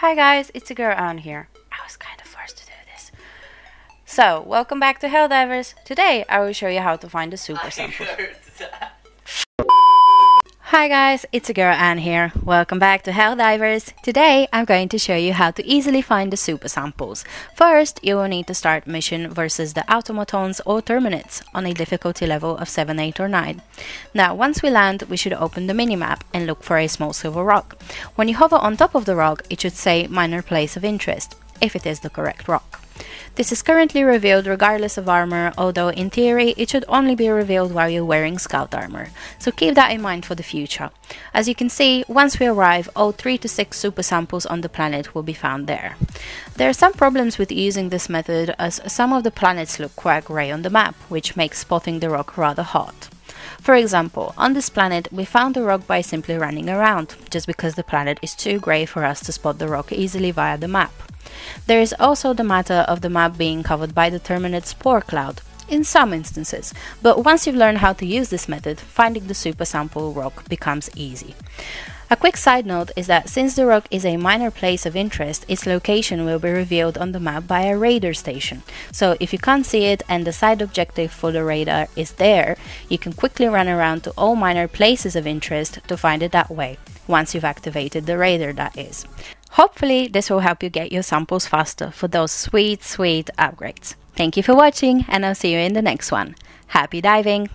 Hi guys, it's the girl Anne here. I was kind of forced to do this. So, welcome back to Helldivers. Today I will show you how to find a super sample. Hi guys, it's the girl Anne here. Welcome back to Helldivers. Today I'm going to show you how to easily find the super samples. First, you will need to start mission versus the automatons or terminids on a difficulty level of 7, 8 or 9. Now, once we land, we should open the minimap and look for a small silver rock. When you hover on top of the rock, it should say minor place of interest, if it is the correct rock. This is currently revealed regardless of armor, although in theory it should only be revealed while you're wearing scout armor, so keep that in mind for the future. As you can see, once we arrive, all 3 to 6 super samples on the planet will be found there. There are some problems with using this method, as some of the planets look quite grey on the map, which makes spotting the rock rather hard. For example, on this planet we found the rock by simply running around, just because the planet is too grey for us to spot the rock easily via the map. There is also the matter of the map being covered by the Terminid spore cloud, in some instances, but once you've learned how to use this method, finding the super sample rock becomes easy. A quick side note is that since the rock is a minor place of interest, its location will be revealed on the map by a radar station, so if you can't see it and the side objective for the radar is there, you can quickly run around to all minor places of interest to find it that way, once you've activated the radar that is. Hopefully this will help you get your samples faster for those sweet upgrades. Thank you for watching, and I'll see you in the next one. Happy diving!